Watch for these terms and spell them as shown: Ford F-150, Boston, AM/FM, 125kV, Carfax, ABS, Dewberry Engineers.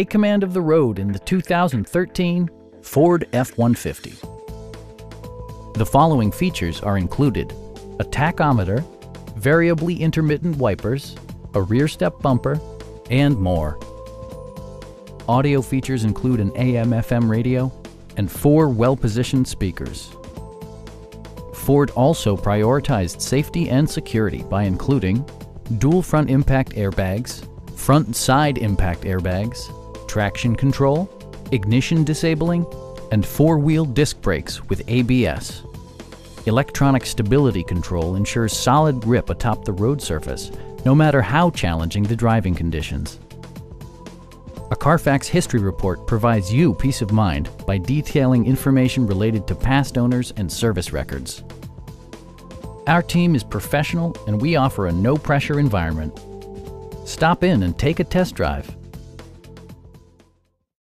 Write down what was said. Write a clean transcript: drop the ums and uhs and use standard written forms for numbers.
take command of the road in the 2013 Ford F-150. The following features are included: a tachometer, variably intermittent wipers, a rear step bumper, and more. Audio features include an AM/FM radio and 4 well-positioned speakers. Ford also prioritized safety and security by including dual front impact airbags, front and side impact airbags, traction control, ignition disabling, and 4-wheel disc brakes with ABS. Electronic stability control ensures solid grip atop the road surface, no matter how challenging the driving conditions. A Carfax history report provides you peace of mind by detailing information related to past owners and service records. Our team is professional and we offer a no-pressure environment. Stop in and take a test drive.